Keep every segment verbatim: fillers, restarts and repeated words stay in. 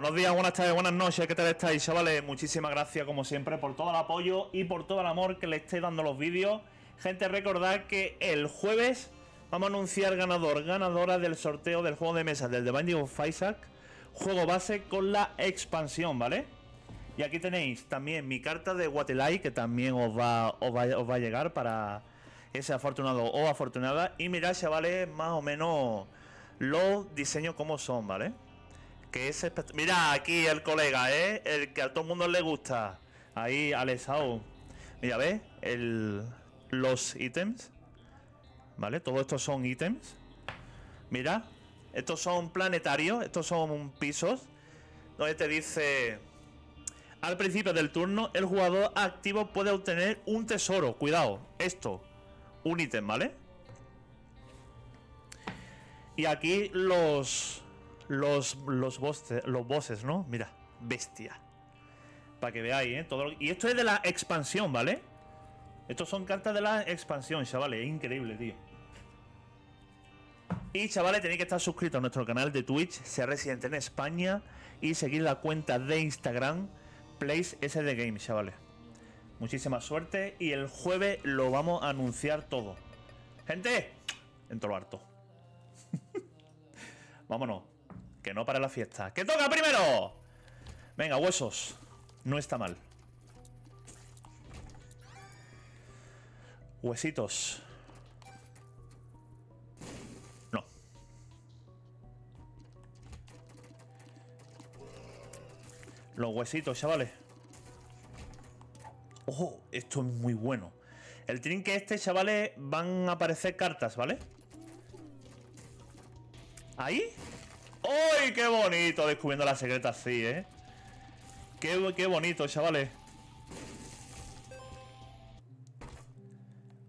Buenos días, buenas tardes, buenas noches, ¿qué tal estáis, chavales? Muchísimas gracias, como siempre, por todo el apoyo y por todo el amor que le estéis dando los vídeos. Gente, recordad que el jueves vamos a anunciar ganador, ganadora del sorteo del juego de mesa, del The Binding of Isaac, juego base con la expansión, ¿vale? Y aquí tenéis también mi carta de WaTiLiVe, que también os va, os va, os va a llegar para ese afortunado o afortunada. Y mirad, chavales, más o menos los diseños como son, ¿vale? Que es mira aquí el colega, ¿eh? El que a todo el mundo le gusta. Ahí, Alessao. Mira, ¿ves? El, los ítems. ¿Vale? Todos estos son ítems. Mira. Estos son planetarios. Estos son pisos. Donde te dice... Al principio del turno, el jugador activo puede obtener un tesoro. Cuidado. Esto. Un ítem, ¿vale? Y aquí los... Los, los, bosses, los bosses, ¿no? Mira, bestia. Para que veáis, ¿eh? Todo lo... Y esto es de la expansión, ¿vale? Estos son cartas de la expansión, chavales. Increíble, tío. Y, chavales, tenéis que estar suscritos a nuestro canal de Twitch, ser residente en España, y seguir la cuenta de Instagram, PlaysSDGames, chavales. Muchísima suerte. Y el jueves lo vamos a anunciar todo. ¡Gente! Dentro lo harto. Vámonos. Que no para la fiesta. ¡Que toca primero! Venga, huesos. No está mal. Huesitos. No. Los huesitos, chavales. ¡Ojo! Esto es muy bueno. El trinque este, chavales, van a aparecer cartas, ¿vale? ¿Ahí? ¡Uy, qué bonito! Descubriendo la secreta así, ¿eh? Qué, qué bonito, chavales.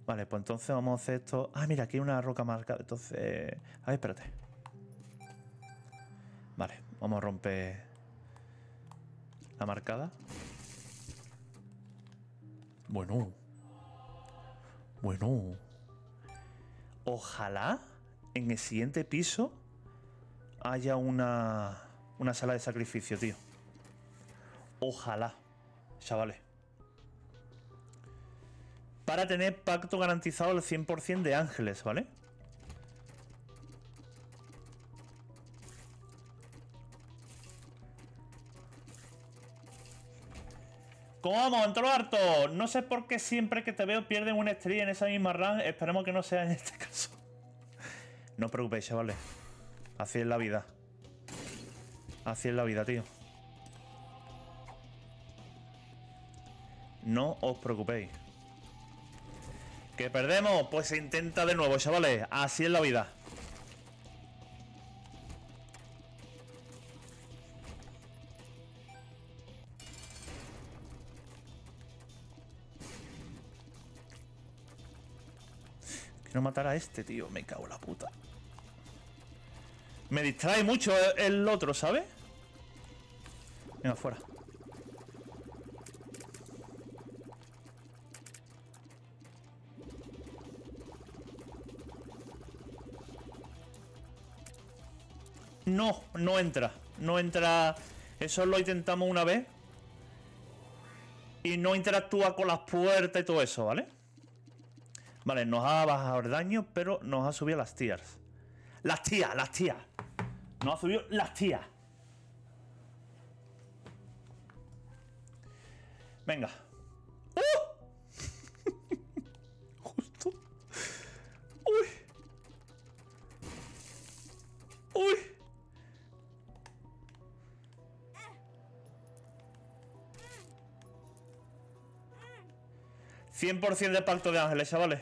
Vale, pues entonces vamos a hacer esto. Ah, mira, aquí hay una roca marcada. Entonces... A ver, espérate. Vale, vamos a romper la marcada. Bueno. Bueno. Ojalá en el siguiente piso haya una, una sala de sacrificio, tío. Ojalá, chavales. Para tener pacto garantizado al cien por cien de ángeles, ¿vale? ¡Como, entró harto! No sé por qué siempre que te veo pierden una estrella en esa misma run. Esperemos que no sea en este caso. No os preocupéis, chavales. Así es la vida. Así es la vida, tío. No os preocupéis. ¿Que perdemos? Pues se intenta de nuevo, chavales. Así es la vida. Quiero matar a este, tío. Me cago en la puta. Me distrae mucho el otro, ¿sabes? Venga, fuera. No, no entra. No entra. Eso lo intentamos una vez. Y no interactúa con las puertas y todo eso, ¿vale? Vale, nos ha bajado el daño, pero nos ha subido las tiers. Las tías, las tías. Nos ha subido las tías. Venga. ¡Uh! Justo. Uy. Uy. cien por cien de pacto de ángeles, chavales.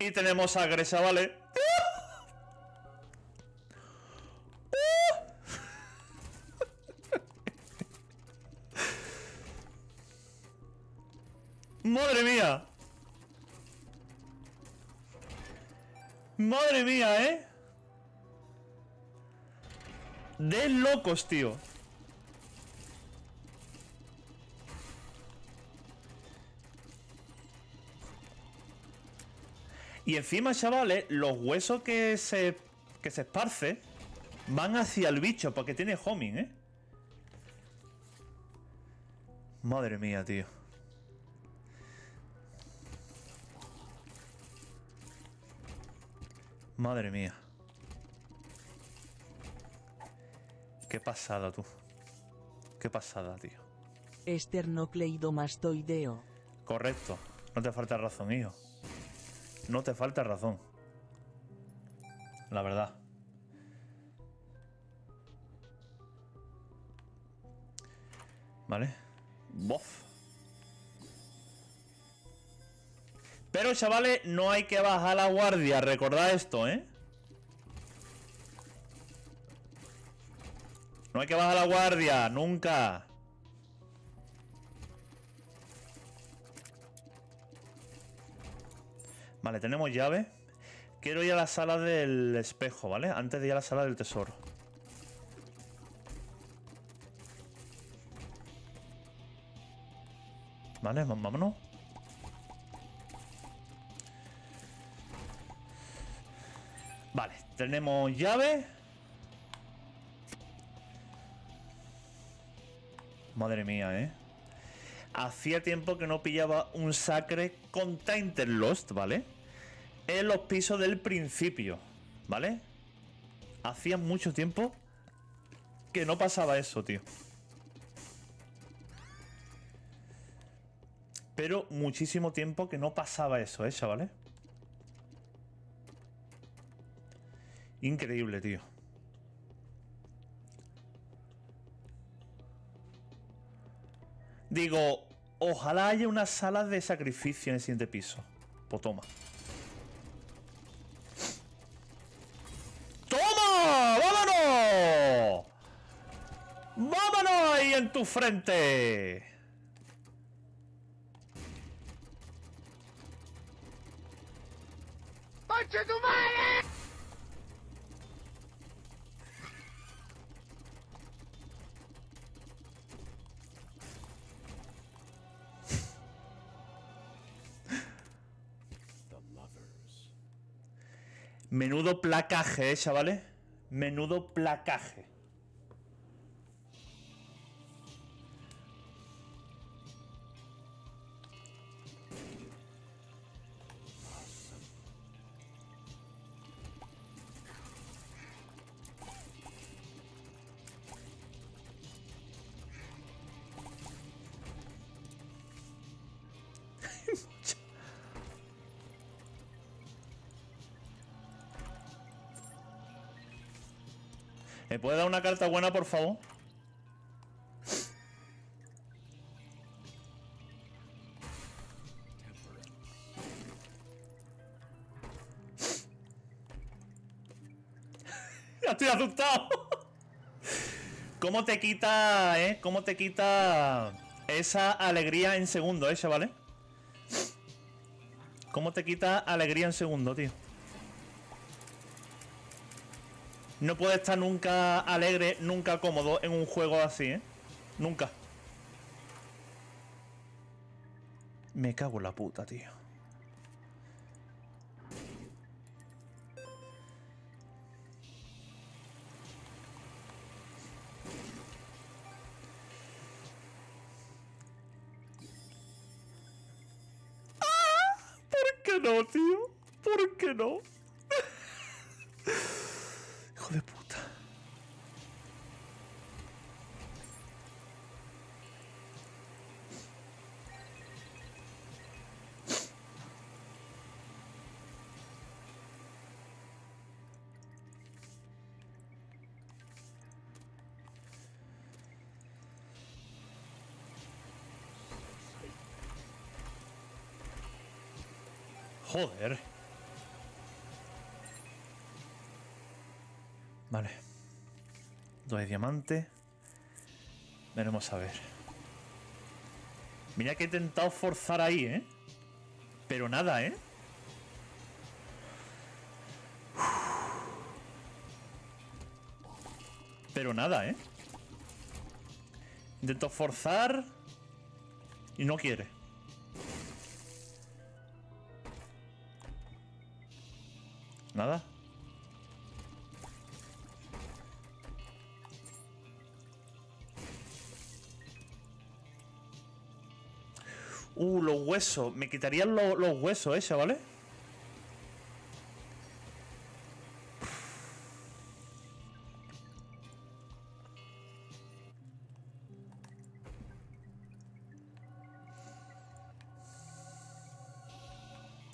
Y tenemos sangre, chavales. ¡Madre mía! ¡Madre mía, eh! De locos, tío. Y encima, chavales, los huesos que se que se esparce van hacia el bicho, porque tiene homing, ¿eh? Madre mía, tío. Madre mía. Qué pasada, tú. Qué pasada, tío. Esternocleidomastoideo. Correcto. No te falta razón, hijo. No te falta razón. La verdad. Vale. Bof. Pero, chavales, no hay que bajar la guardia. Recordad esto, ¿eh? No hay que bajar la guardia. Nunca. Vale, tenemos llave. Quiero ir a la sala del espejo, ¿vale? Antes de ir a la sala del tesoro. Vale, vámonos. Vale, tenemos llave. Madre mía, ¿eh? Hacía tiempo que no pillaba un sacre con Tainted Lost, ¿vale? En los pisos del principio, ¿vale? Hacía mucho tiempo que no pasaba eso, tío. Pero muchísimo tiempo que no pasaba eso, ¿eh, chavales? Increíble, tío. Digo, ojalá haya una sala de sacrificio en el siguiente piso. Pues toma. ¡Toma! ¡Vámonos! ¡Vámonos ahí en tu frente! ¡Concha tu madre! Menudo placaje, ¿eh, chavales? Menudo placaje. ¿Me puede dar una carta buena, por favor? ¡Ya estoy asustado! ¿Cómo te quita, eh? ¿Cómo te quita esa alegría en segundo, eh, chavales? ¿Cómo te quita alegría en segundo, tío? No puede estar nunca alegre, nunca cómodo en un juego así, ¿eh? Nunca. Me cago en la puta, tío. ¡Ah! ¿Por qué no, tío? ¿Por qué no? Hijo de puta. Joder. Vale. Dos de diamante. Veremos a ver. Mira que he intentado forzar ahí, ¿eh? Pero nada, ¿eh? Pero nada, ¿eh? Intento forzar y no quiere. Nada. Uh, los huesos. Me quitarían lo, los huesos, eh, chavales.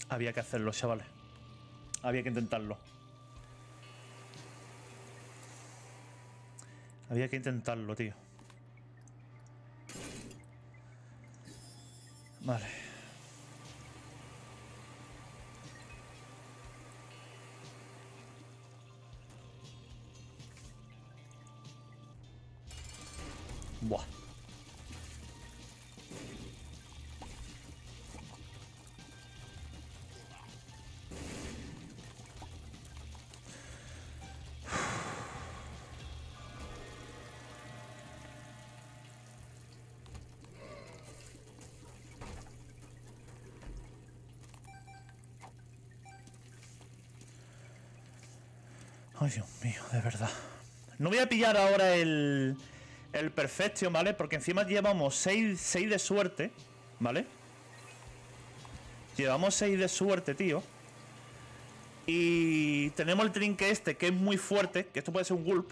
Había que hacerlo, chavales. Había que intentarlo. Había que intentarlo, tío. Vale. Buah. Ay, Dios mío, de verdad. No voy a pillar ahora el, el Perfection, ¿vale? Porque encima llevamos seis, seis de suerte, ¿vale? Llevamos seis de suerte, tío. Y tenemos el trinque este, que es muy fuerte. Que esto puede ser un gulp,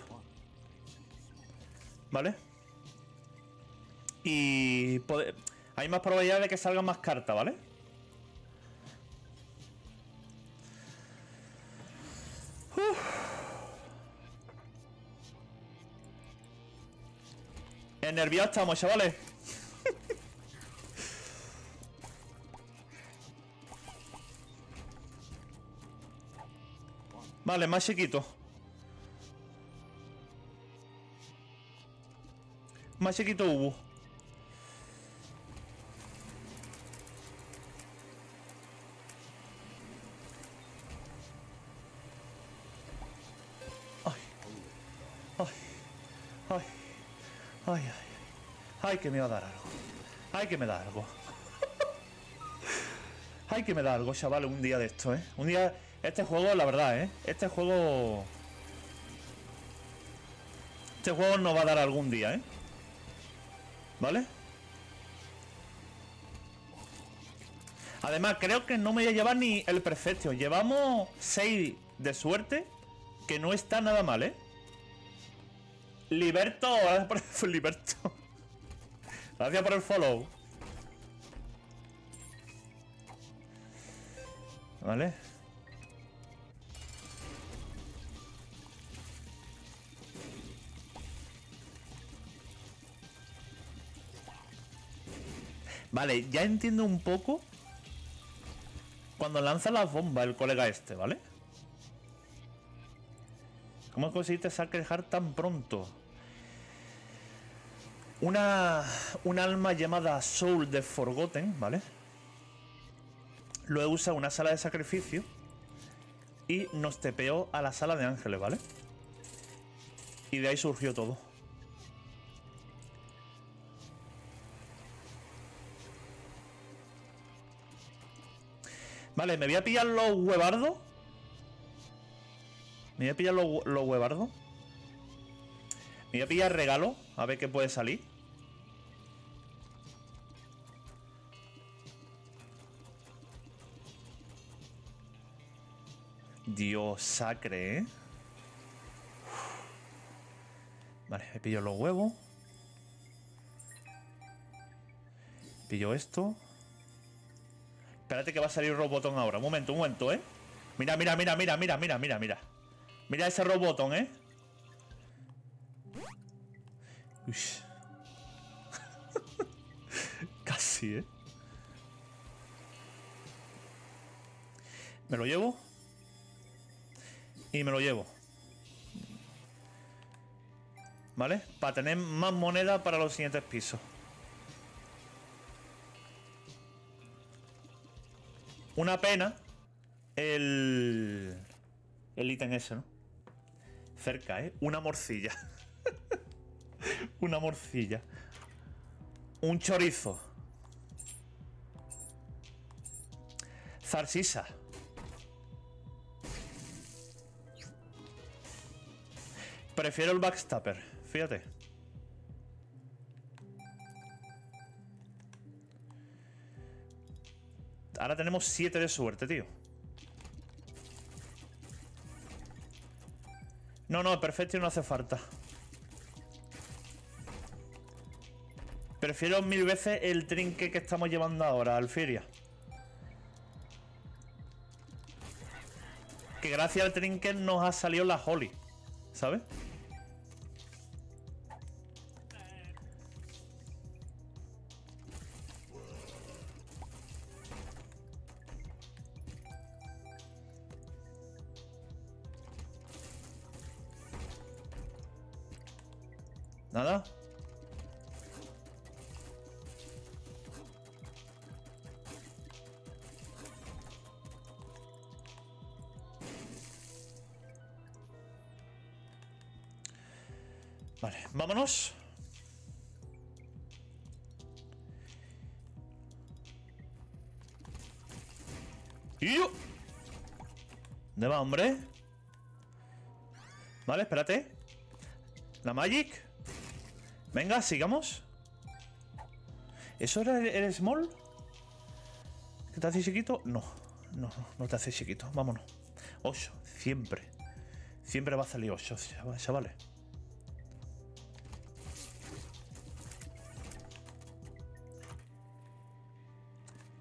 ¿vale? Y puede, hay más probabilidad de que salgan más cartas, ¿vale? Nerviosos estamos, chavales. Vale, más chiquito. Más chiquito hubo. Ay. Ay. Ay. Ay, ay. Ay, que me va a dar algo. Ay, que me da algo. Ay, que me da algo, chavales, un día de esto, ¿eh? Un día... Este juego, la verdad, ¿eh? Este juego... Este juego nos va a dar algún día, ¿eh? ¿Vale? Además, creo que no me voy a llevar ni el perfecto. Llevamos seis de suerte, que no está nada mal, ¿eh? Liberto... Liberto... Gracias por el follow. Vale. Vale, ya entiendo un poco cuando lanza las bombas el colega este, ¿vale? ¿Cómo conseguiste Sacred Heart tan pronto? Una, una alma llamada Soul de Forgotten, ¿vale? Luego usa una sala de sacrificio y nos tepeó a la sala de ángeles, ¿vale? Y de ahí surgió todo. Vale, me voy a pillar los huevardos. Me voy a pillar los, los huevardos. Me voy a pillar regalo, a ver qué puede salir. Dios sacre, ¿eh? Vale, me pillo los huevos. Pillo esto. Espérate que va a salir Robotón ahora. Un momento, un momento, ¿eh? Mira, mira, mira, mira, mira, mira, mira, mira. Mira ese Robotón, ¿eh? Ush. Casi, ¿eh? Me lo llevo. Y me lo llevo. ¿Vale? Para tener más moneda para los siguientes pisos. Una pena el... el ítem ese, ¿no? Cerca, ¿eh? Una morcilla. Una morcilla. Un chorizo. Zarcisa. Prefiero el backstapper. Fíjate. Ahora tenemos siete de suerte, tío. No, no, perfecto, no hace falta. Prefiero mil veces el trinque que estamos llevando ahora, Alfiria. Que gracias al trinque nos ha salido la Holy, ¿sabes? Nada. Vale, vámonos. ¡Yo! ¿Dónde va, hombre? Vale, espérate. La Magic. Venga, sigamos. ¿Eso era el, el small? ¿Que te hace chiquito? No, no, no te hace chiquito. Vámonos. ocho, siempre. Siempre va a salir ocho, chavales.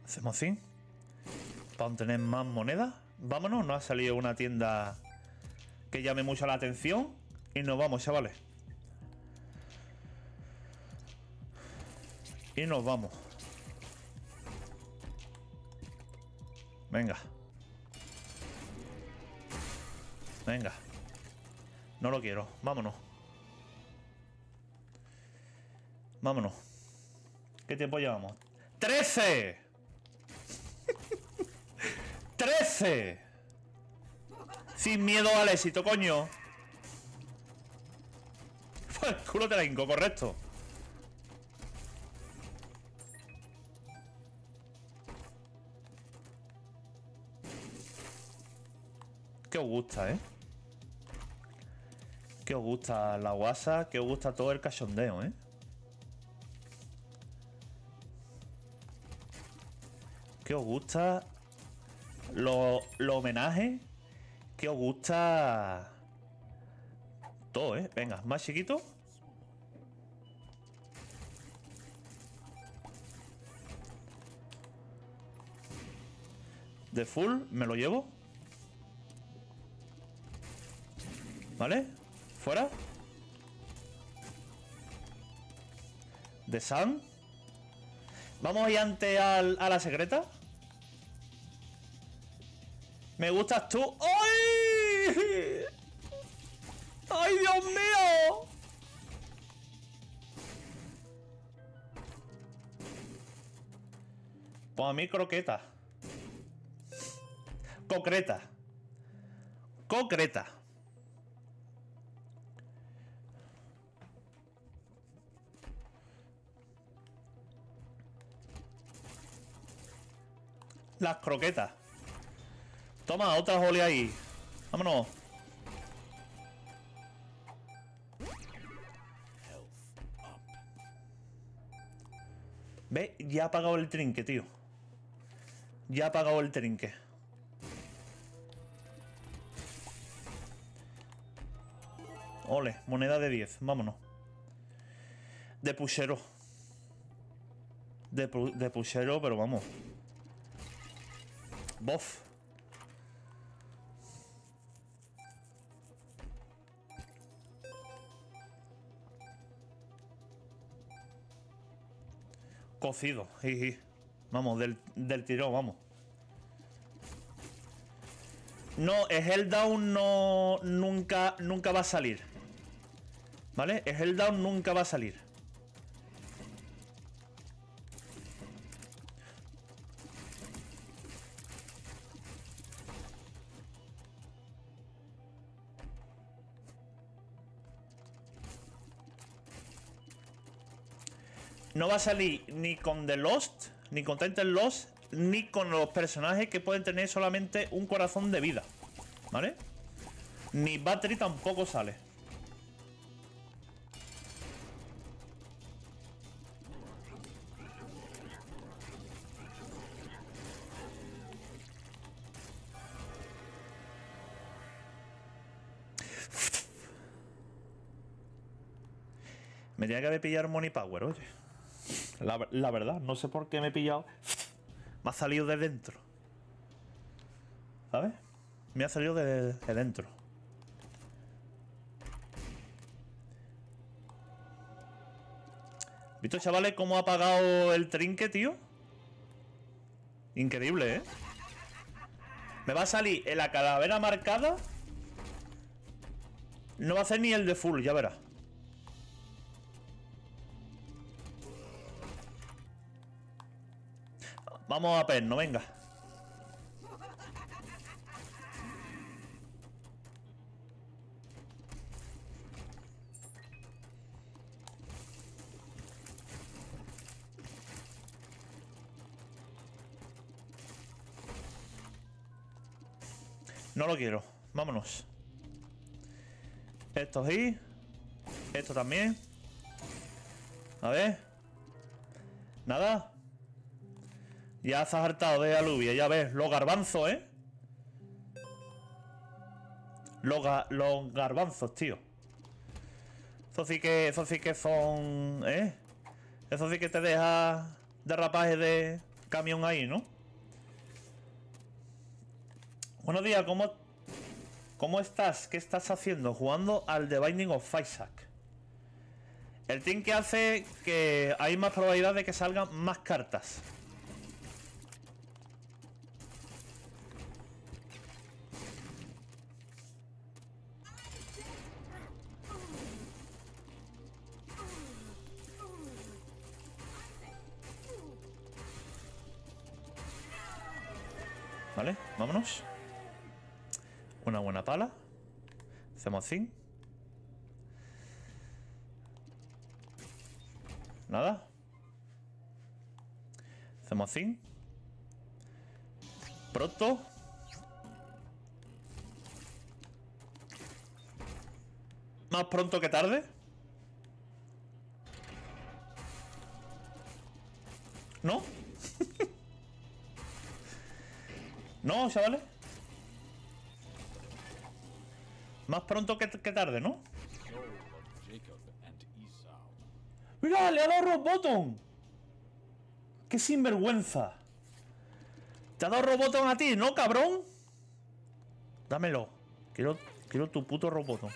Hacemos así. Para obtener más monedas. Vámonos, nos ha salido una tienda que llame mucho la atención. Y nos vamos, chavales. Y nos vamos. Venga. Venga. No lo quiero. Vámonos. Vámonos. ¿Qué tiempo llevamos? ¡trece! ¡trece! Sin miedo al éxito, coño. Pues el culo te la hinco, correcto. Que os gusta, ¿eh? Que os gusta la guasa, que os gusta todo el cachondeo, ¿eh? Que os gusta los lo homenajes, que os gusta todo, ¿eh? Venga, más chiquito. De full, me lo llevo. ¿Vale? Fuera. De Sun. Vamos ahí ante al, a la secreta. Me gustas tú. ¡Ay! ¡Ay, Dios mío! Pues a mí croqueta. Concreta. Concreta. Las croquetas. Toma, otra Holy ahí. Vámonos. ¿Ves? Ya ha pagado el trinque, tío. Ya ha pagado el trinque. Ole, moneda de diez. Vámonos. De puchero. De, pu de puchero, pero vamos. Bof. Cocido. Jiji. Vamos, del, del tirón, vamos. No, es el down, no. Nunca, nunca va a salir. ¿Vale? Es el down, nunca va a salir. No va a salir ni con The Lost, ni con Tainted Lost, ni con los personajes que pueden tener solamente un corazón de vida, ¿vale? Ni Battery tampoco sale. Me tenía que haber pillado Money Power, oye. La, la verdad, no sé por qué me he pillado. Me ha salido de dentro. ¿Sabes? Me ha salido de, de dentro. ¿Visto, chavales, cómo ha apagado el trinque, tío? Increíble, ¿eh? Me va a salir en la calavera marcada. No va a hacer ni el de full, ya verás. Vamos a perno, venga. No lo quiero. Vámonos. Esto sí. Esto también. A ver. Nada. Ya se ha hartado de aluvia. Ya ves. Los garbanzos, ¿eh? Los, ga los garbanzos, tío. Eso sí que... Eso sí que son... ¿Eh? Eso sí que te deja derrapaje de camión ahí, ¿no? Buenos días, ¿cómo, ¿cómo estás? ¿Qué estás haciendo? Jugando al The Binding of Isaac. El team que hace que hay más probabilidad de que salgan más cartas. Vale, vámonos. Una buena pala. Hacemos zinc. Nada. Hacemos zinc. Pronto. Más pronto que tarde. ¿No? No, chavales. Más pronto que, que tarde, ¿no? ¡Mira! ¡Le ha dado Robotón! ¡Qué sinvergüenza! ¿Te ha dado Robotón a ti, no, cabrón? Dámelo. Quiero, quiero tu puto Robotón.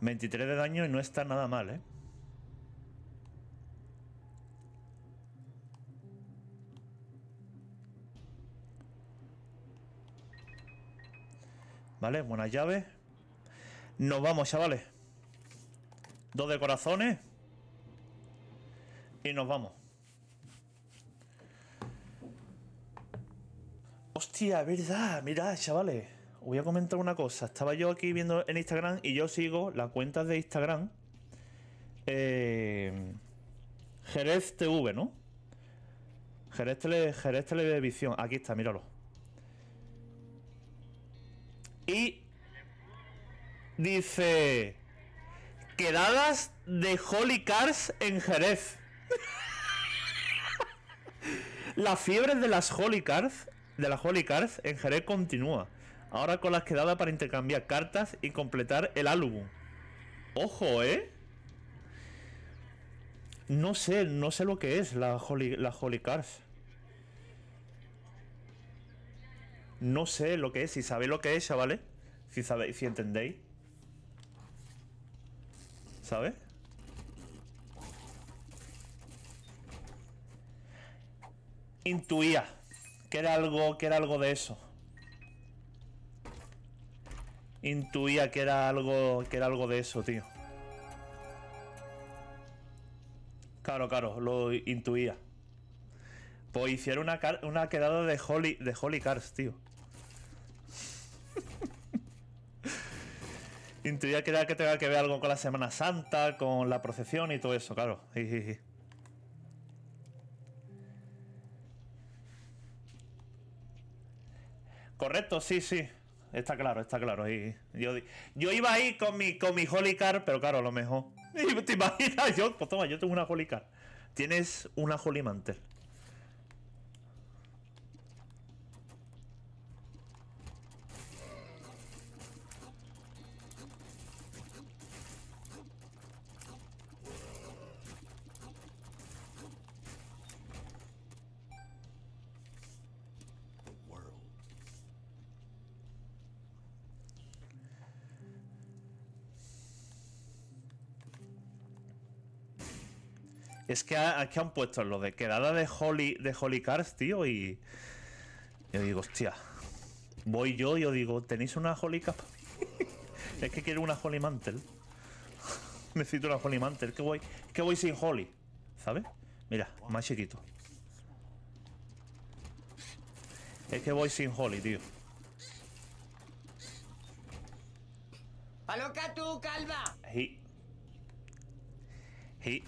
veintitrés de daño y no está nada mal, ¿eh? Vale, buenas llaves. Nos vamos, chavales. Dos de corazones. Y nos vamos. Hostia, verdad. Mirad, chavales. Voy a comentar una cosa. Estaba yo aquí viendo en Instagram y yo sigo las cuentas de Instagram. Eh, Jerez T V, ¿no? Jerez, Tele, Jerez Televisión. Aquí está, míralo. Y dice... Quedadas de Holy Cars en Jerez. La fiebre de las Holy Cars, de las Holy Cars en Jerez continúa. Ahora con las quedadas para intercambiar cartas y completar el álbum. ¡Ojo, eh! No sé, no sé lo que es la Holy, la Holy Cards. No sé lo que es. Si sabéis lo que es, chavales. Si sabéis, si entendéis. ¿Sabes? Intuía que era algo, que era algo de eso. Intuía que era algo que era algo de eso, tío. Claro, claro, lo intuía. Pues hicieron una, una quedada de Holy, de Holy Cars, tío. Intuía que era que tenga que ver algo con la Semana Santa, con la procesión y todo eso, claro. Sí, sí, sí. Correcto, sí, sí. Está claro, está claro. Y yo, yo iba ahí con mi, con mi Holy Car, pero claro, a lo mejor. Y te imaginas, yo, pues toma, yo tengo una Holy Car. Tienes una Holy Mantle. Es que aquí han puesto lo de quedada de Holy, de Holy Cars, tío, y yo digo, hostia, voy yo y yo digo, ¿tenéis una Holy Cars para mí? Es que quiero una Holy Mantle. Necesito una Holy Mantle, que voy, que voy sin Holy, ¿sabes? Mira, más chiquito. Es que voy sin Holy, tío. ¡Aloca tú, calva! Y... y...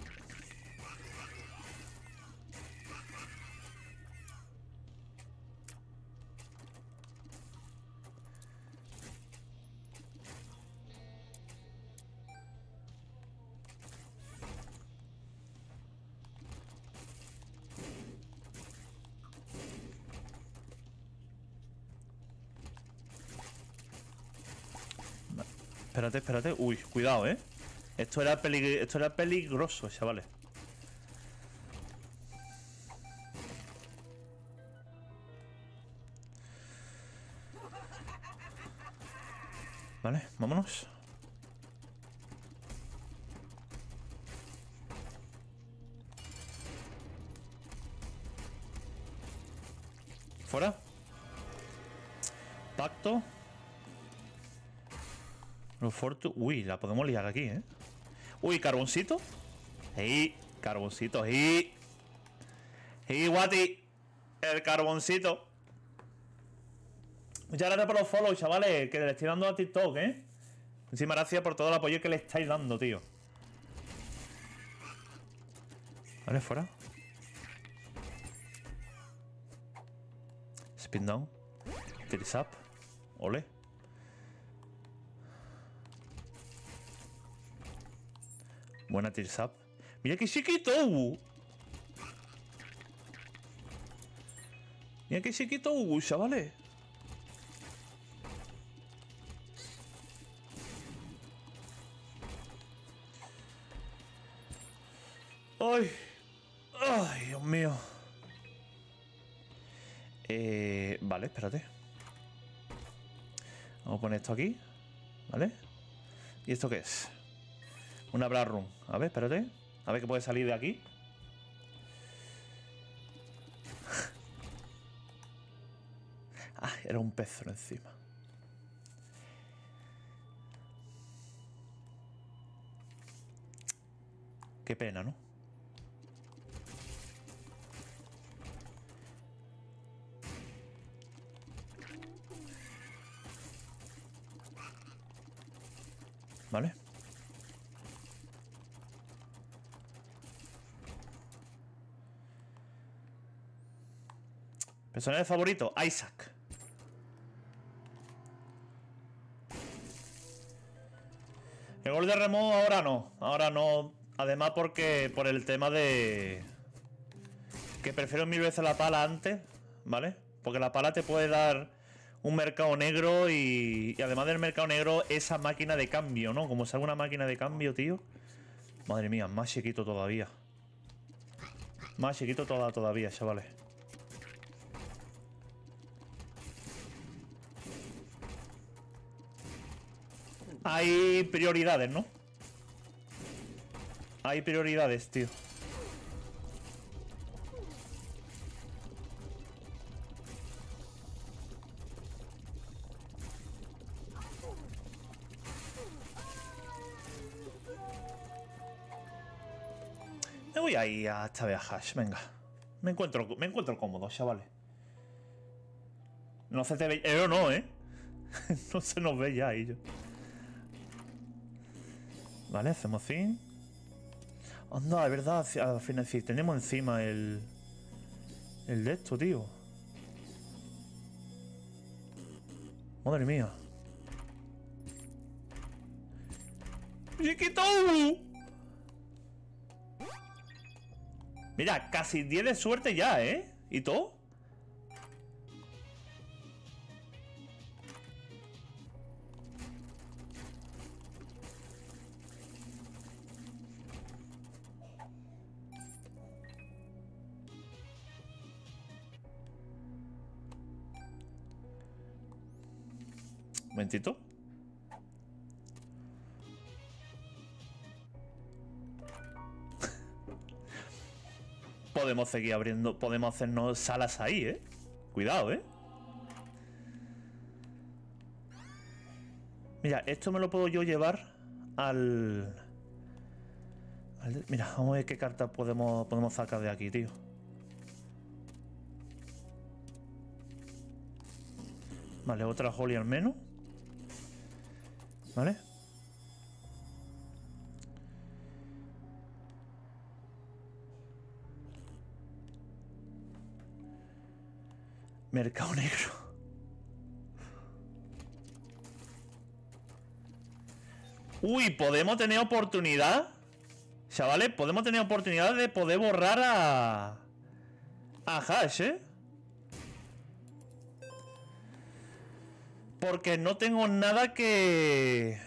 Espérate, espérate. Uy, cuidado, ¿eh? Esto era, peligro, esto era peligroso, chavales. Vale, vámonos. Fuera. Pacto. Uy, la podemos liar aquí, ¿eh? Uy, carboncito. Sí, carboncito, sí. Sí, Guati. El carboncito. Muchas gracias por los follows, chavales. Que le estoy dando a TikTok, ¿eh? Muchísimas gracias por todo el apoyo que le estáis dando, tío. Vale, fuera. Spin down. Tiris up. Ole. Buena Tears Up. ¡Mira qué chiquito! ¡Mira qué chiquito, chavales! ¡Ay! ¡Ay, Dios mío! Eh, vale, espérate. Vamos a poner esto aquí. ¿Vale? ¿Y esto qué es? Una Black Room. A ver, espérate. A ver qué puede salir de aquí. Ah, era un pez encima. Qué pena, ¿no? Vale. Personaje favorito, Isaac. El gol de Remo ahora no. Ahora no. Además porque por el tema de... que prefiero mil veces la pala antes, ¿vale? Porque la pala te puede dar un mercado negro y, y además del mercado negro, esa máquina de cambio, ¿no? Como sea una máquina de cambio, tío. Madre mía, más chiquito todavía. Más chiquito toda, todavía, chavales. Hay prioridades, ¿no? Hay prioridades, tío. Me voy a ir a esta vez a Hash, venga. Me encuentro, me encuentro cómodo, chavales. No se te ve... Eh, no, ¿eh? No se nos ve ya ellos. Vale, hacemos fin. Anda, de verdad, al final sí, tenemos encima el... el de esto, tío. Madre mía. ¡Chiquito! Mira, casi diez de suerte ya, ¿eh? ¿Y todo? Un momentito. Podemos seguir abriendo, podemos hacernos salas ahí, ¿eh? Cuidado, ¿eh? Mira, esto me lo puedo yo llevar al... al... Mira, vamos a ver qué carta podemos, podemos sacar de aquí, tío. Vale, otra Holy al menos. ¿Vale? Mercado negro. Uy, podemos tener oportunidad. Chavales, podemos tener oportunidad de poder borrar a... a Hash, ¿eh? Porque no tengo nada que...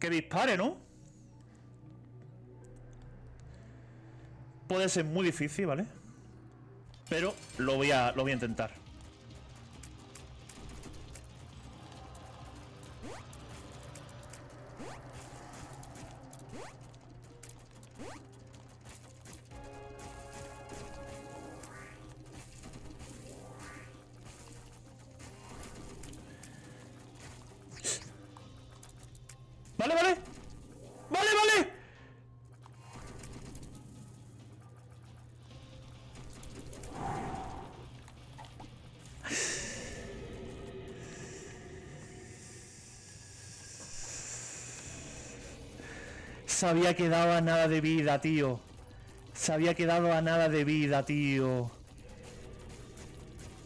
que dispare, ¿no? Puede ser muy difícil, ¿vale? Pero lo voy a, lo voy a intentar. Vale, vale. Vale, vale. Sabía que daba nada de vida, tío. Sabía que daba nada de vida, tío.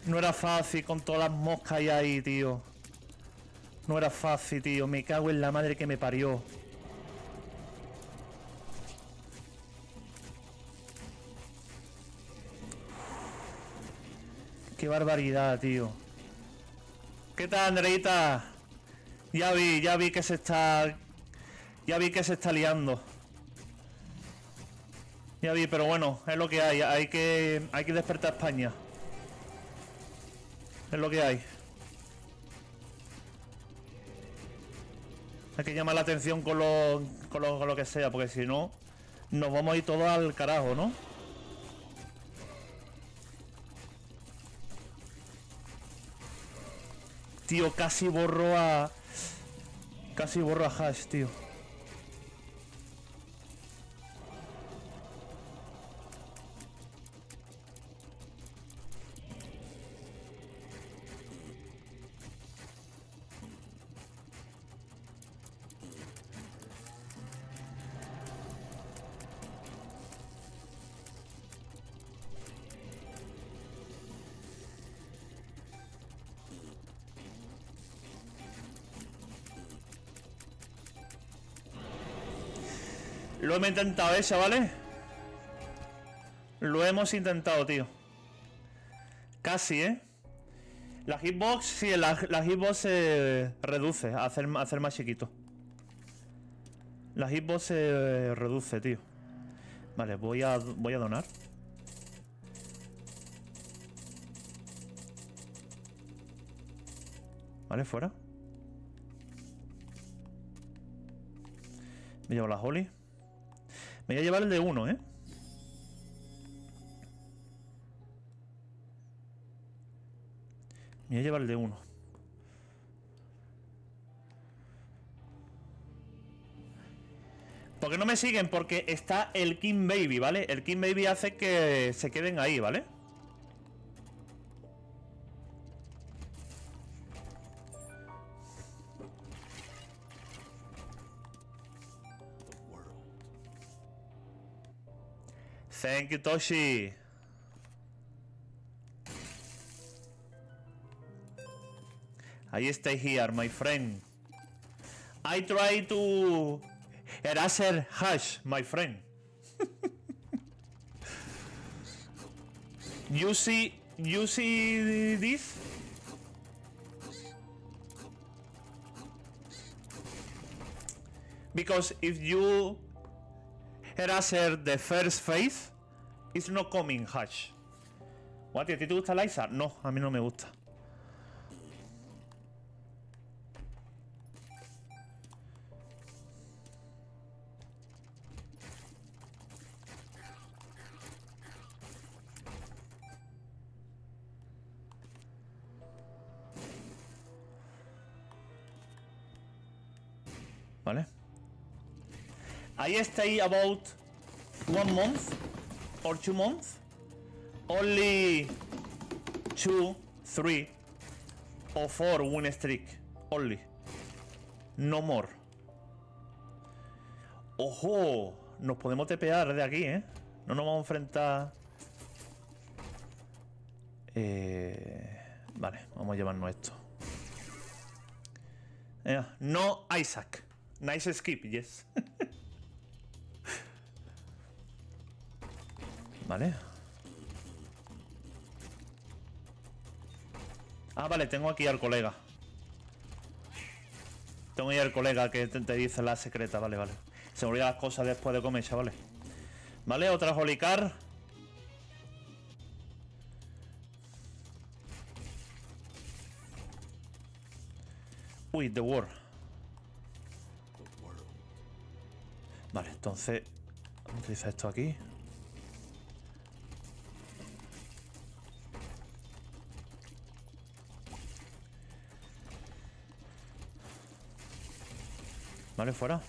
No era fácil con todas las moscas ahí, ahí, tío. No era fácil, tío. Me cago en la madre que me parió. Qué barbaridad, tío. ¿Qué tal, Andreita? Ya vi, ya vi que se está... Ya vi que se está liando. Ya vi, pero bueno, es lo que hay. Hay que, hay que despertar a España. Es lo que hay. Hay que llamar la atención con lo, con lo, con lo que sea, porque si no, nos vamos a ir todos al carajo, ¿no? Tío, casi borro a... Casi borro a Hash, tío. Lo hemos intentado, ¿eh, chavales? Lo hemos intentado, tío. Casi, ¿eh? La hitbox, sí, la, la hitbox se eh, reduce a hacer, a hacer más chiquito. La hitbox se eh, reduce, tío. Vale, voy a, voy a donar. Vale, fuera. Me llevo la Holy. Me voy a llevar el de uno, ¿eh? Me voy a llevar el de uno. ¿Por qué no me siguen? Porque está el King Baby, ¿vale? El King Baby hace que se queden ahí, ¿vale? Thank you, Toshi. I stay here, my friend. I try to erase her hash, my friend. You see, you see this? Because if you erase her the first phase, it's not coming hash. Guati, ¿a ti te gusta Liza? No, a mí no me gusta. ¿Vale? I stay about one month or two months. Only two, three or four win streak. Only. No more. Ojo, nos podemos tepear de aquí, ¿eh? No nos vamos a enfrentar. Eh... Vale, vamos a llevarnos esto. Eh, no Isaac. Nice skip, yes. Vale. Ah, vale, tengo aquí al colega. Tengo ahí al colega que te, te dice la secreta, vale, vale. Se me olvidan las cosas después de comer, chavales. Vale, otra Holy Card. Uy, The World. Vale, entonces vamos a utilizar esto aquí. Vale, fuera.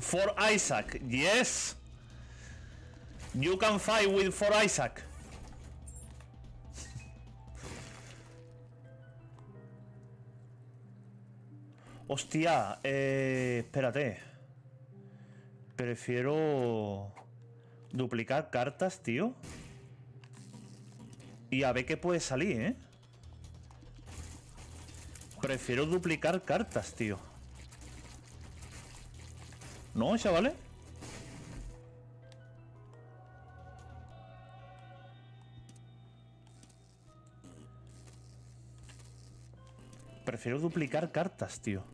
For Isaac, yes. You can fight with For Isaac. Hostia, eh, espérate. Prefiero duplicar cartas, tío. Y a ver qué puede salir, ¿eh? Prefiero duplicar cartas, tío. ¿No, chavales? Prefiero duplicar cartas, tío.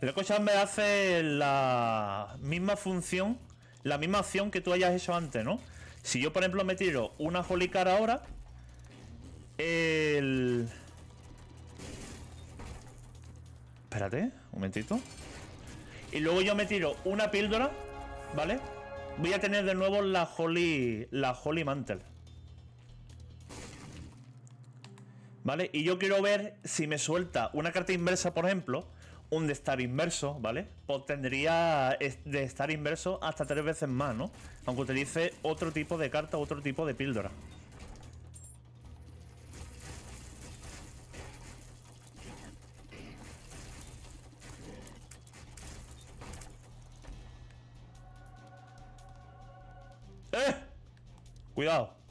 Pero cosas me hace la misma función, la misma acción que tú hayas hecho antes, ¿no? Si yo, por ejemplo, me tiro una Holy Card ahora, el... Espérate, un momentito. Y luego yo me tiro una píldora, ¿vale? Voy a tener de nuevo la Holy, la Holy Mantle. ¿Vale? Y yo quiero ver si me suelta una carta inversa, por ejemplo... Un de estar inverso, ¿vale? Obtendría de estar inverso hasta tres veces más, ¿no? Aunque utilice otro tipo de carta, otro tipo de píldora. ¡Eh! Cuidado.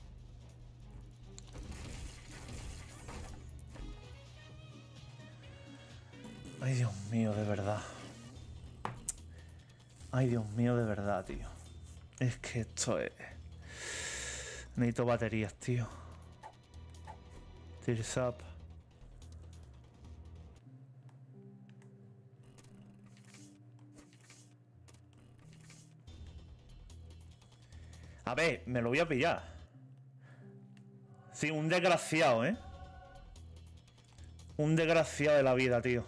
Ay, Dios mío, de verdad. Ay, Dios mío, de verdad, tío. Es que esto es... Necesito baterías, tío. Tears up. A ver, me lo voy a pillar. Sí, un desgraciado, ¿eh? Un desgraciado de la vida, tío.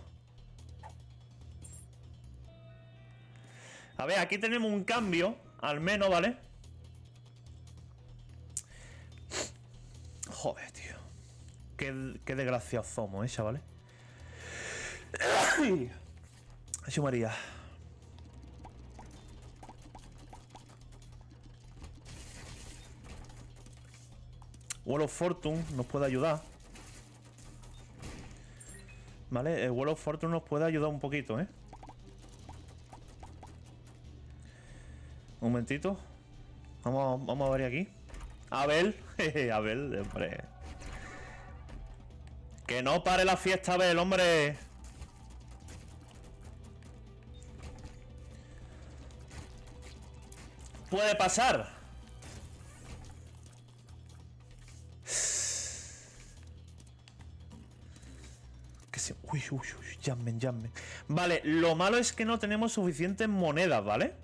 A ver, aquí tenemos un cambio, al menos, ¿vale? Joder, tío. Qué, qué desgraciados somos, ¿eh, chavales? Ay, María. World of Fortune nos puede ayudar. Vale, el World of Fortune nos puede ayudar un poquito, ¿eh? Un momentito. Vamos, vamos a ver aquí. Abel. Abel, hombre. Que no pare la fiesta, Abel, hombre. Puede pasar. Que se... Uy, uy, uy, llamen, llamen. Vale, lo malo es que no tenemos suficientes monedas, ¿vale?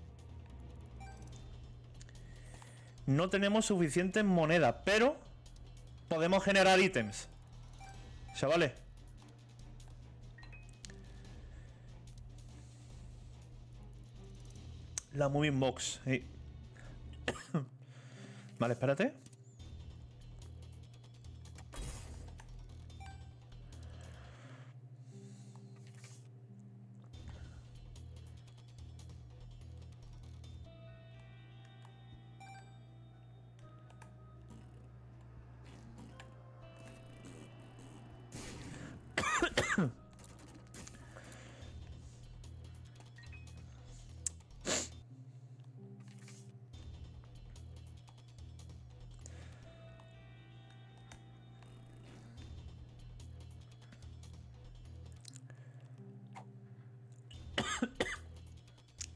No tenemos suficientes monedas, pero podemos generar ítems. Chavales. La Moving Box, sí. Vale, espérate.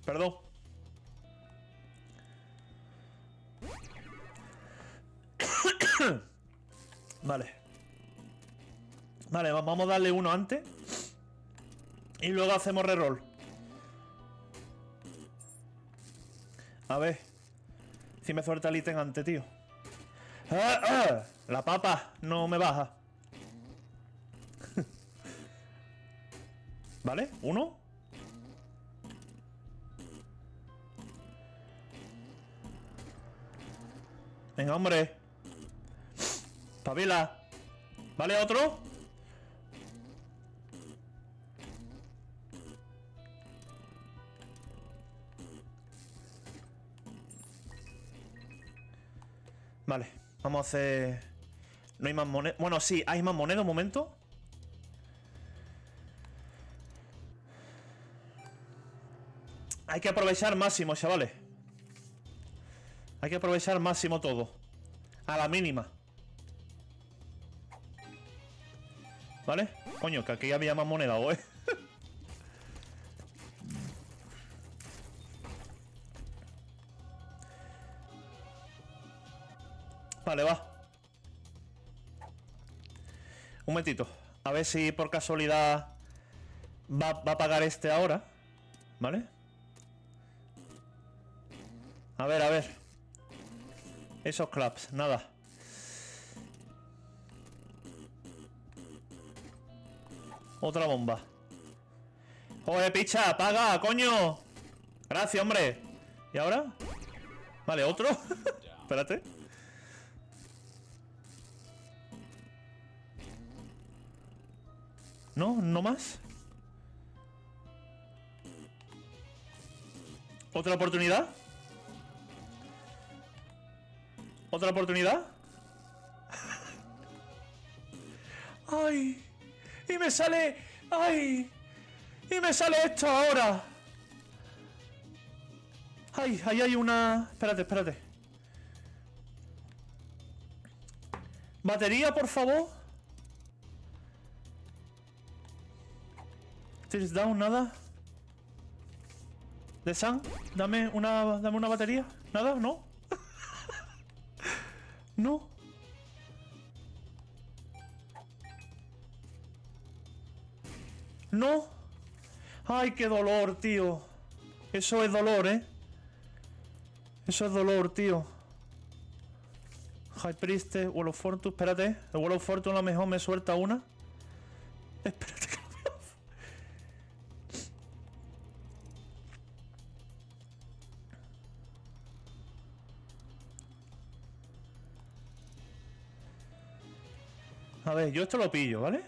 Perdón. Vale. Vale, vamos a darle uno antes. Y luego hacemos reroll. A ver. Si me suelta el ítem antes, tío. ¡Ah, ah! La papa no me baja. Vale, uno. Venga, hombre. Pavila. ¿Vale otro? Vale, vamos a hacer... No hay más monedas. Bueno, sí, hay más monedas, un momento. Hay que aprovechar máximo, chavales. Hay que aprovechar máximo todo. A la mínima. ¿Vale? Coño, que aquí había más moneda, ¿eh? Vale, va. Un momentito. A ver si por casualidad va, va a pagar este ahora. ¿Vale? A ver, a ver. Esos claps, nada. Otra bomba. ¡Joder, picha! ¡Paga, coño! Gracias, hombre. ¿Y ahora? Vale, otro. Espérate. No, no más. ¿Otra oportunidad? ¿Otra oportunidad? ¡Ay! ¡Y me sale! ¡Ay! ¡Y me sale esto ahora! ¡Ay! Ahí hay una... Espérate, espérate. Batería, por favor. Tears down, nada. The Sun, dame una, dame una batería. Nada, ¿no? No. No. Ay, qué dolor, tío. Eso es dolor, ¿eh? Eso es dolor, tío. High Priestess, World of Fortune, espérate. El World of Fortune a lo mejor me suelta una. Espérate que no me hace. A ver, yo esto lo pillo, ¿vale?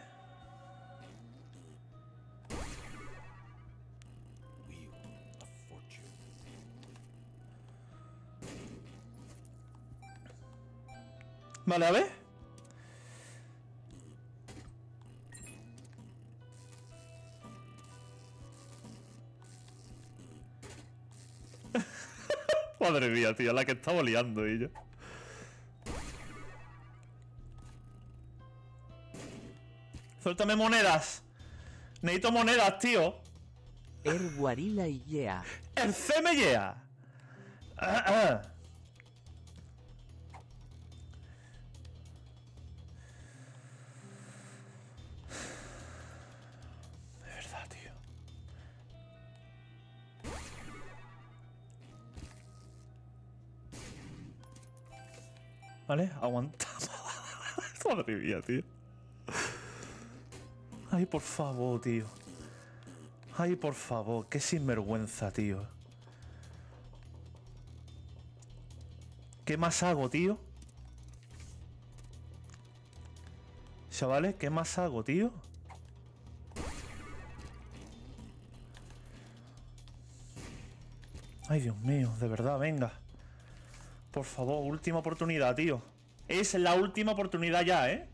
Vale, a ver. Madre mía, tío, la que estaba liando y yo. Suéltame monedas. Necesito monedas, tío. El guarila y yea. El C me yea. Ah, ah. De verdad, tío. Vale, aguanta. Madre mía, tío. Ay, por favor, tío. Ay, por favor, qué sinvergüenza, tío. ¿Qué más hago, tío? Chavales, ¿qué más hago, tío? Ay, Dios mío, de verdad, venga. Por favor, última oportunidad, tío. Es la última oportunidad ya, ¿eh?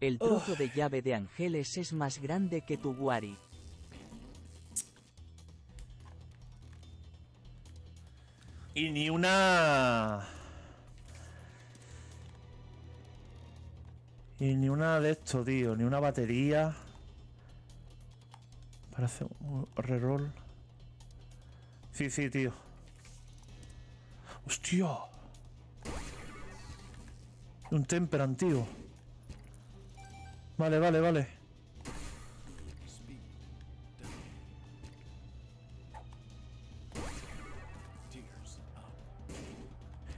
El trozo oh. de llave de ángeles es más grande que tu guari. Y ni una... Y ni una de esto, tío. Ni una batería. Para hacer un reroll. Sí, sí, tío. ¡Hostia! Un Temperance, tío. Vale, vale, vale.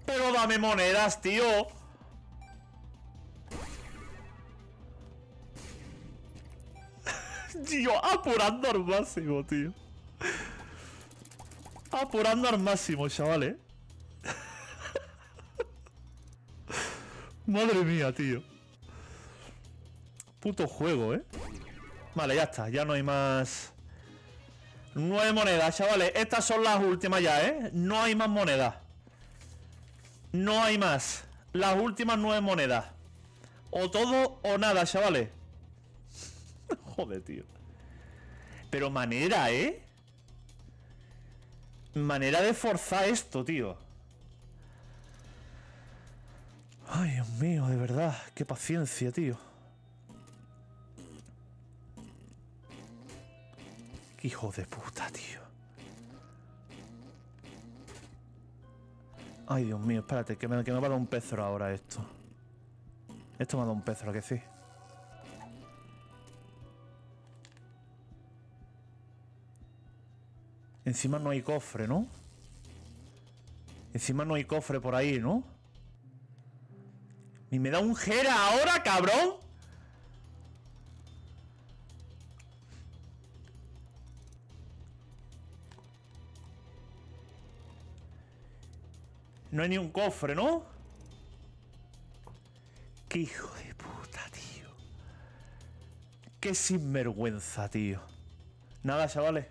Pero dame monedas, tío. Tío, apurando al máximo, tío. Apurando al máximo, chavales. Madre mía, tío. Puto juego, ¿eh? Vale, ya está, ya no hay más. Nueve monedas, chavales. Estas son las últimas ya, ¿eh? No hay más monedas. No hay más. Las últimas nueve monedas. O todo o nada, chavales. Joder, tío. Pero manera, ¿eh? Manera de forzar esto, tío. Ay, Dios mío, de verdad. Qué paciencia, tío. Hijo de puta, tío. Ay, Dios mío, espérate, que me, que me va a dar un pezro ahora esto. Esto me ha dado un pezro, ¿a que sí? Encima no hay cofre, ¿no? Encima no hay cofre por ahí, ¿no? Y me da un jera ahora, cabrón. No hay ni un cofre, ¿no? ¡Qué hijo de puta, tío! ¡Qué sinvergüenza, tío! Nada, chavales.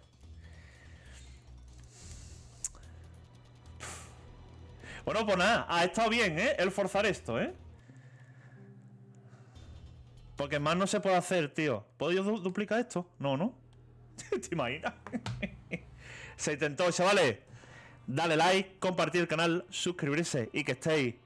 Bueno, pues nada. Ha estado bien, ¿eh? El forzar esto, ¿eh? Porque más no se puede hacer, tío. ¿Puedo yo du- duplicar esto? No, ¿no? ¿Te imaginas? Se intentó, chavales. Dale like, compartir el canal, suscribirse y que estéis